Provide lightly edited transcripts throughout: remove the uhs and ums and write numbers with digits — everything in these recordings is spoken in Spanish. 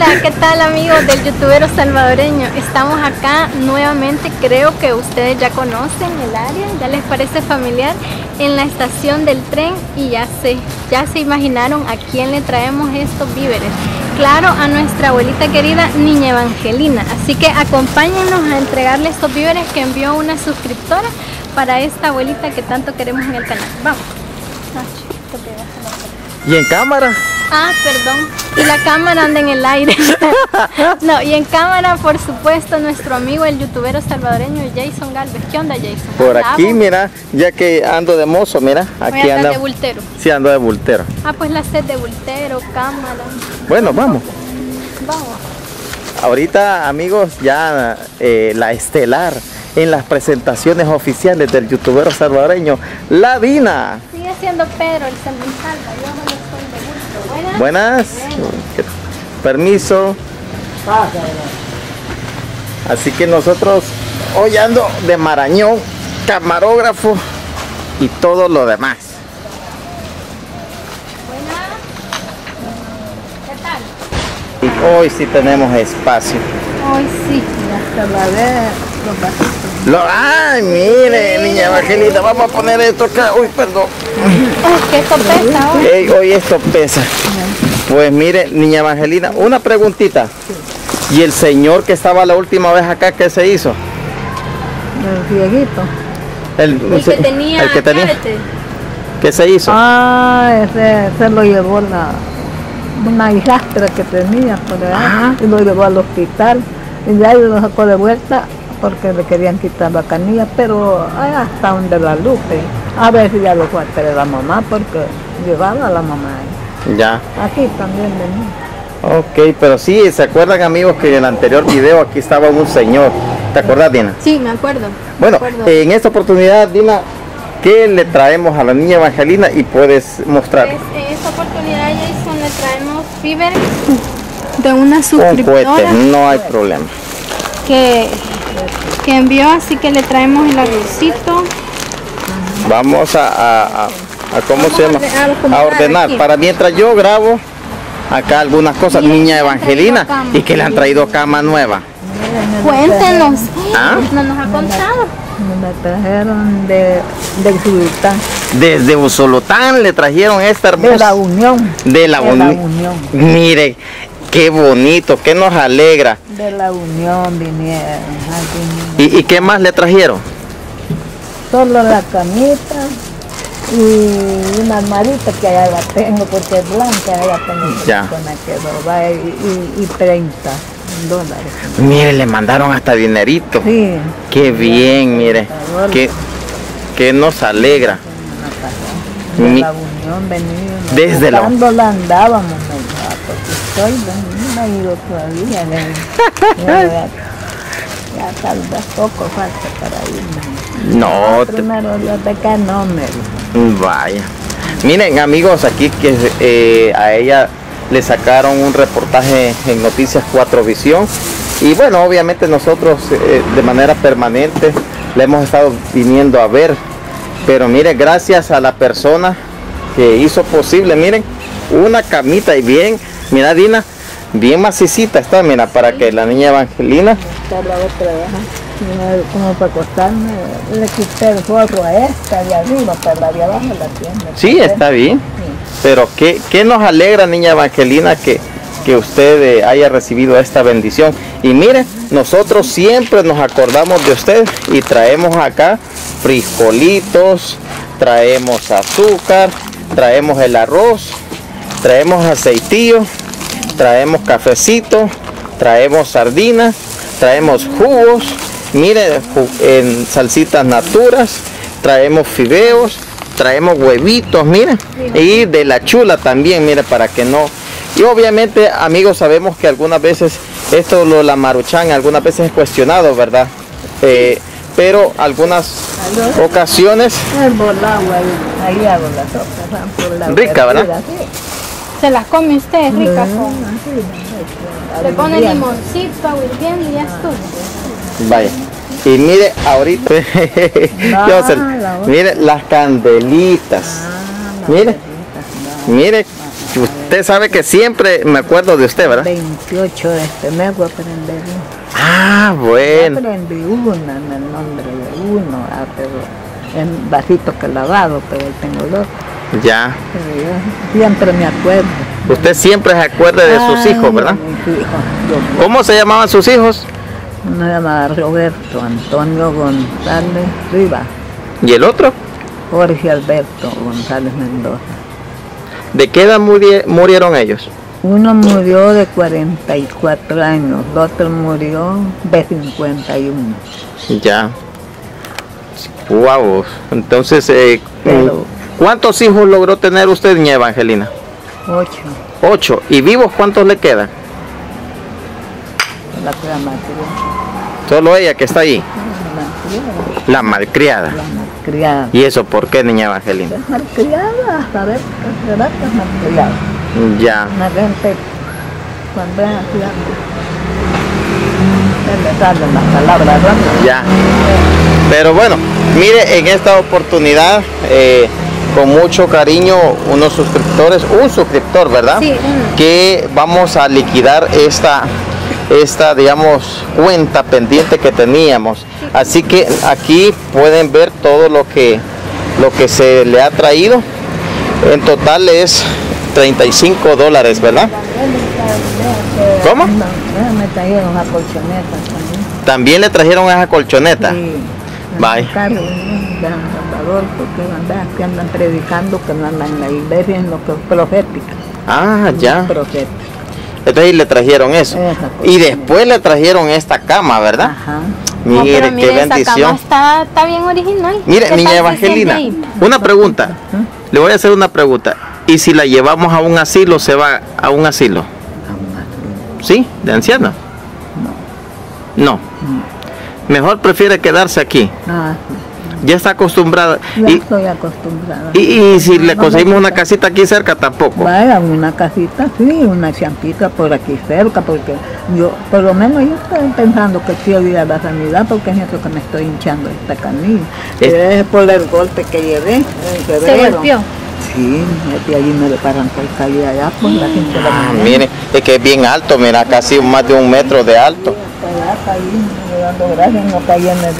Hola, ¿qué tal amigos del Youtubero Salvadoreño? Estamos acá nuevamente, creo que ustedes ya conocen el área, ya les parece familiar, en la estación del tren y ya se imaginaron a quién le traemos estos víveres. Claro, a nuestra abuelita querida Niña Evangelina. Así que acompáñenos a entregarle estos víveres que envió una suscriptora para esta abuelita que tanto queremos en el canal. Vamos. ¿Y en cámara? Ah, perdón. Y la cámara anda en el aire. No, y en cámara, por supuesto, nuestro amigo, el youtubero salvadoreño Jason Galvez. ¿Qué onda, Jason? Por aquí, mira, ya que ando de mozo, mira. Aquí anda de bultero. Sí, ando de bultero. Ah, pues la sed de bultero, cámara. Bueno, vamos. Vamos. Ahorita, amigos, ya la estelar en las presentaciones oficiales del youtubero salvadoreño, la Dina. Sigue siendo Pedro, el salva. Yo buenas. Permiso. Así que nosotros hoy ando de marañón, camarógrafo y todo lo demás. Buenas. ¿Qué tal? Y hoy sí tenemos espacio. Hoy sí. Hasta la vez los vasitos. Ay, mire, Niña Evangelina, vamos a poner esto acá. Uy, perdón. Oh, que esto pesa hoy. Hey, hoy esto pesa. Pues mire, Niña Evangelina, una preguntita. Sí. ¿Y el señor que estaba la última vez acá, qué se hizo? El viejito. El que tenía. Cárate. ¿Qué se hizo? Ah, ese lo llevó una hijastra que tenía por allá, y lo llevó al hospital. Y ya lo sacó de vuelta porque le querían quitar la canilla, pero hasta donde la lupe. A ver si ya lo fue, pero la mamá, porque llevaba a la mamá ahí. Ya. Aquí también venía. Ok, pero sí, ¿se acuerdan, amigos, que en el anterior video aquí estaba un señor? ¿Te acordás, Dina? Sí, me acuerdo. Bueno, en esta oportunidad, Dina, ¿qué le traemos a la Niña Evangelina y puedes mostrar? Pues, en esta oportunidad, Jason, le traemos fiber de una suscriptora. Un cohete, no hay problema. Que envió, así que le traemos el arrocito. Vamos a ¿cómo se llama? A ordenar. Para mientras yo grabo acá algunas cosas, Niña Evangelina, y que le han traído cama nueva. Cuéntenos. ¿Ah? No nos ha contado. Me la trajeron de Usolotán. Desde Usolotán le trajeron esta hermosa. De la Unión. De la Unión. Mire, qué bonito, qué nos alegra. De la Unión vinieron. ¿Y qué más le trajeron? Solo la camita y una almadita que allá la tengo porque es blanca, allá tengo ya. Y $30. Mire, le mandaron hasta dinerito. Sí. Qué bien, mire. Que nos alegra. Desde la Unión venimos. Desde la Unión andábamos, porque estoy venida todavía. Ya tal vez poco falta para irme. No, primero los de acá no me. Vaya. Miren, amigos, aquí que a ella le sacaron un reportaje en Noticias 4 Vision. Y bueno, obviamente nosotros de manera permanente le hemos estado viniendo a ver. Pero miren, gracias a la persona que hizo posible, miren, una camita y bien, mira, Dina, bien macicita está, mira, para que la Niña Evangelina. La otra vez, como para acostarme, le quité el forro a esta de arriba, pero la de abajo la tienda. Sí, está bien. Sí. Pero qué nos alegra, Niña Evangelina, que usted haya recibido esta bendición. Y mire, nosotros siempre nos acordamos de usted y traemos acá frijolitos, traemos azúcar, traemos el arroz, traemos aceitillo, traemos cafecito, traemos sardinas, traemos jugos, miren, en salsitas naturas, traemos fideos, traemos huevitos, miren, y de la chula también, miren, para que no. Y obviamente, amigos, sabemos que algunas veces esto la maruchan, algunas veces es cuestionado, ¿verdad? Pero algunas ocasiones rica, ¿verdad? Se las come usted, rica. Le pone limoncito, hirviendo y ya estuvo. Vaya. Y mire, ahorita, mire las candelitas. Mire, Usted sabe que siempre me acuerdo de usted, ¿verdad? 28 de este mes voy a aprender uno. Ah, bueno. Yo aprendí una en el nombre de uno, pero en vasito que lavado, pero tengo el otro. Ya. Pero yo siempre me acuerdo. Usted siempre se acuerda de sus hijos, ¿verdad? Mis hijos. ¿Cómo se llamaban sus hijos? Uno se llamaba Roberto Antonio González Rivas. ¿Y el otro? Jorge Alberto González Mendoza. ¿De qué edad murieron ellos? Uno murió de 44 años, el otro murió de 51. Ya. Wow. Entonces, ¿cuántos hijos logró tener usted, Niña Evangelina? 8. 8. ¿Y vivos cuántos le quedan? La malcriada. Solo ella que está ahí. La malcriada. La malcriada. ¿Y eso por qué, Niña Evangelina? Es malcriada, a ver, es malcriada. Ya. La gente, cuando es así, se le salen las palabras, ¿no? Ya. Pero bueno, mire, en esta oportunidad, con mucho cariño, unos suscriptores, un suscriptor, ¿verdad? Sí. Que vamos a liquidar esta, digamos, cuenta pendiente que teníamos. Así que aquí pueden ver todo lo que se le ha traído. En total es $35, ¿verdad? ¿Cómo? Me trajeron una colchoneta también. ¿También le trajeron esa colchoneta? Sí. Bye. Porque andan predicando que no andan en la iglesia, en lo que es profética. Ah, ya. Profética. Entonces le trajeron eso. Y después le trajeron esta cama, ¿verdad? Ajá. Mire, qué bendición. Esta cama está bien original. Mire, Niña Evangelina, una pregunta. Le voy a hacer una pregunta. ¿Y si la llevamos a un asilo, se va a un asilo? ¿Sí? ¿De anciana? No. Mejor prefiere quedarse aquí. Ya está acostumbrada. Ya estoy acostumbrada. Y si le conseguimos una casita aquí cerca, tampoco. Vaya, una casita, sí, una champita por aquí cerca, porque yo, por lo menos yo estoy pensando que quiero ir a la sanidad, porque es eso que me estoy hinchando esta canilla. Es por el golpe que llevé. ¿Se golpeó? Sí, y allí me lo paran por salir allá, por la gente. Mire, es que es bien alto, mira, casi más de 1 metro de alto.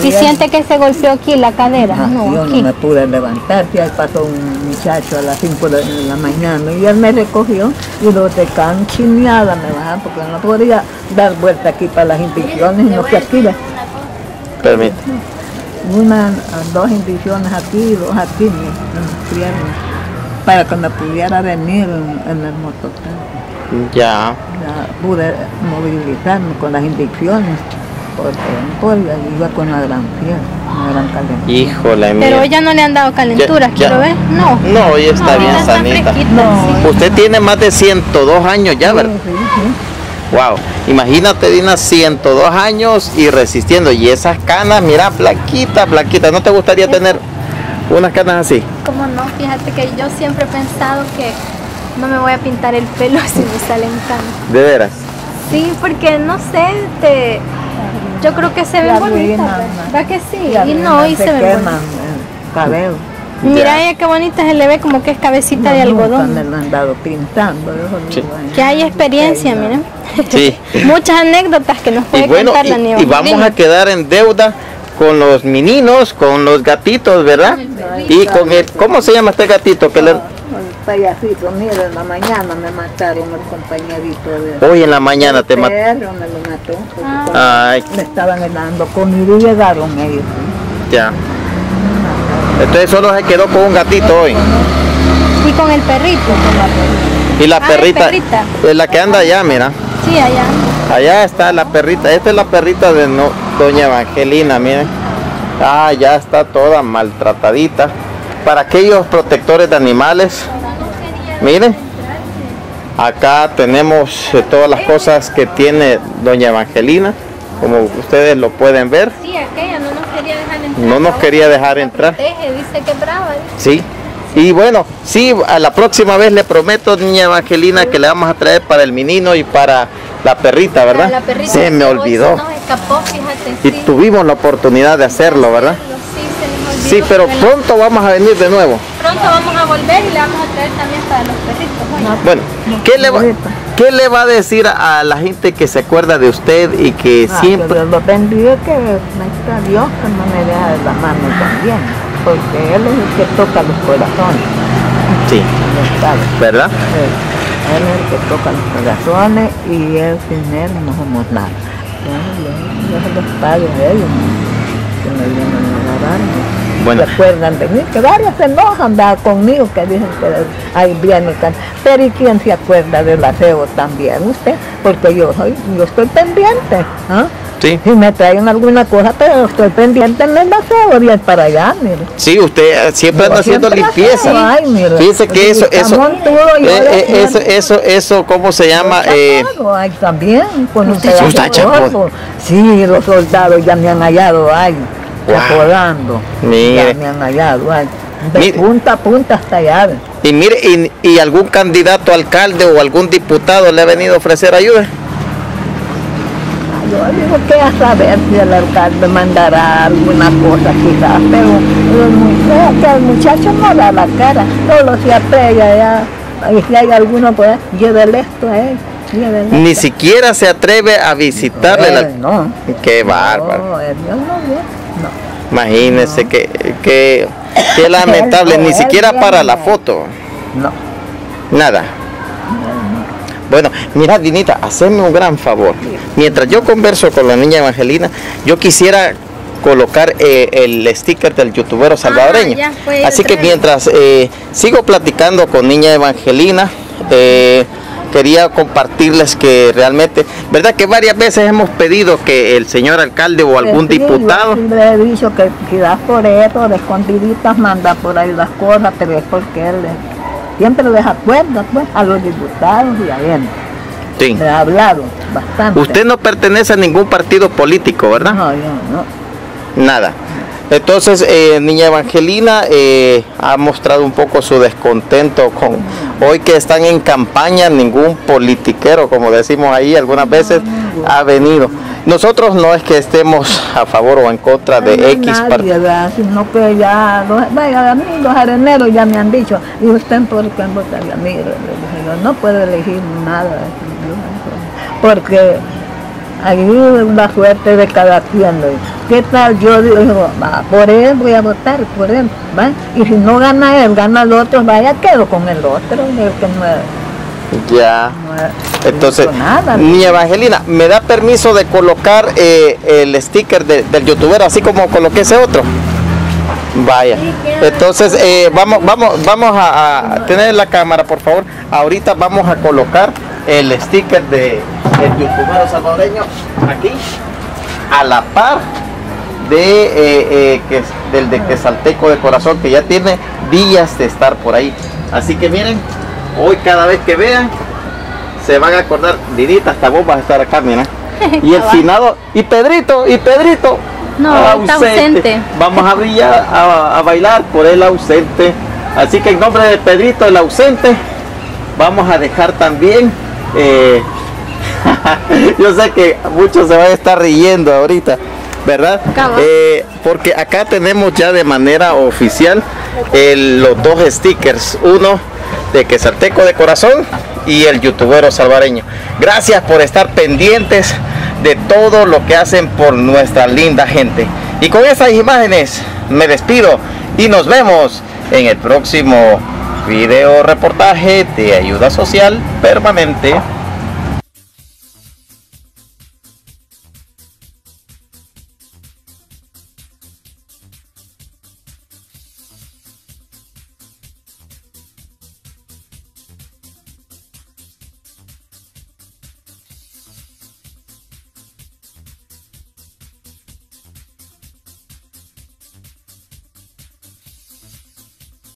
¿Si siente que se golpeó aquí la cadera? Ah, no, yo no me pude levantar, ya pasó un muchacho a las 5 de la mañana y él me recogió y luego de canchineada me bajaron porque no podía dar vuelta aquí para las inyecciones y no se aquí. Permítame. Dos inyecciones aquí, dos aquí, mis piernas, para que me pudiera venir en el motociclo. Ya. Ya pude movilizarme con las inyecciones. Porque iba con la gran fiebre, una gran calentura. Híjole, mira. Pero ya no le han dado calentura, quiero ver. No. No, hoy está bien sanita. No. Usted tiene más de 102 años ya, ¿verdad? Sí, sí. Wow. Imagínate, Dina, 102 años y resistiendo. Y esas canas, mira, blanquitas, blanquitas. ¿No te gustaría tener unas canas así? Como no, fíjate que yo siempre he pensado que no me voy a pintar el pelo si me salen canas. ¿De veras? Sí, porque no sé, yo creo que se ven bonitas, ¿verdad que sí? Y no, y se ven bonitas. Mira ella qué bonita se le ve, como que es cabecita de algodón. Me lo han dado pintando. Que hay experiencia, miren. Sí. Muchas anécdotas que nos puede contar la Niña. Y vamos a quedar en deuda con los meninos, con los gatitos, ¿verdad? Y con el, ¿cómo se llama este gatito? Que le... Payasito, mira, en la mañana me mataron el compañerito de... Hoy en la mañana te mató. Pedro me lo mató. Ay. Me estaban helando conmigo y llegaron ellos. Ya. Entonces solo se quedó con un gatito hoy. Y con el perrito. Y la perrita. Es la que anda allá, mira. Sí, allá. Allá está la perrita. Esta es la perrita de Doña Evangelina, miren. Ah, ya está toda maltratadita. Para aquellos protectores de animales, miren, acá tenemos todas las cosas que tiene Doña Evangelina, como ustedes lo pueden ver. Sí, aquella no nos quería dejar entrar. No nos quería dejar entrar. Dice que es brava. Sí, y bueno, sí, a la próxima vez le prometo, Niña Evangelina, que le vamos a traer para el menino y para la perrita, ¿verdad? La perrita se me olvidó. Se nos escapó, fíjate. Y tuvimos la oportunidad de hacerlo, ¿verdad? Sí, pero pronto vamos a venir de nuevo. Pronto vamos a volver y le vamos a traer también para los perritos. Bueno, ¿qué le va a decir a la gente que se acuerda de usted y que siempre... Que Dios bendiga, que me está Dios, que no me deja de la mano también, porque Él es el que toca los corazones. Sí. ¿Verdad? Él es el que toca los corazones y Él sin Él no somos nada. Yo los padres de ellos, que me vienen a lavar. Bueno. Se acuerdan de mí, que varios se enojan conmigo, que dicen que ahí viene tan... Pero ¿y quién se acuerda del aseo también? Usted, porque yo estoy pendiente, ¿eh? Sí. Si me traen alguna cosa, pero estoy pendiente en el aseo, bien para allá, mire. Sí, usted siempre anda haciendo limpieza. Ay, mire. Fíjese que eso, ¿cómo se llama? Ay, también, con un... Sí, los soldados ya me han hallado, ay. Wow. Acordando, mire. Ya me han hallado, ay, de mire, punta a punta hasta allá. Y mire, ¿y algún candidato alcalde o algún diputado le ha venido a ofrecer ayuda? Yo digo que a saber si el alcalde mandará alguna cosa quizás, pero el muchacho no da la cara, solo se atreve ya, y si hay alguno por ahí, llévele esto a él. Ni siquiera se atreve a visitarle. No. Qué bárbaro. No, Dios no. Imagínese, no. Qué lamentable, ni siquiera para la foto. No. Nada. Bueno, mira, Dinita, hazme un gran favor. Mientras yo converso con la niña Evangelina, yo quisiera colocar el sticker del youtubero salvadoreño. Así que mientras sigo platicando con niña Evangelina, quería compartirles que realmente, verdad que varias veces hemos pedido que el señor alcalde o algún diputado... Yo le he dicho que quizás por eso, de escondiditas manda por ahí las cosas, pero es porque él siempre les acuerda, pues, a los diputados y a él. Sí. Le ha hablado bastante. Usted no pertenece a ningún partido político, ¿verdad? No, yo no. Nada. Entonces, niña Evangelina ha mostrado un poco su descontento con hoy que están en campaña. Ningún politiquero, como decimos ahí algunas veces, ha venido. Nosotros no es que estemos a favor o en contra de X partido, sino que ya los areneros ya me han dicho, ¿y usted por qué votaría? Mire, yo no puedo elegir nada, porque ahí la suerte de cada quien. ¿Qué tal? Yo digo, por él voy a votar, por él, ¿va? Y si no gana él, gana el otro, vaya, quedo con el otro. Ya. Entonces, niña Evangelina, ¿me da permiso de colocar el sticker del youtubero, así como coloqué ese otro? Vaya. Entonces, vamos a tener la cámara, por favor. Ahorita vamos a colocar el sticker del youtubero salvadoreño aquí, a la par del de Quetzalteco de Corazón, que ya tiene días de estar por ahí. Así que miren, hoy cada vez que vean se van a acordar. Dinita, hasta vos vas a estar acá, mira. Y el finado, y Pedrito no, ausente. Vamos a brillar, a bailar por el ausente. Así que en nombre de Pedrito el ausente vamos a dejar también yo sé que muchos se van a estar riendo ahorita, ¿verdad? Porque acá tenemos ya de manera oficial los dos stickers, uno de Quetzalteco de Corazón y el youtubero salvadoreño. Gracias por estar pendientes de todo lo que hacen por nuestra linda gente. Y con esas imágenes me despido y nos vemos en el próximo video reportaje de ayuda social permanente.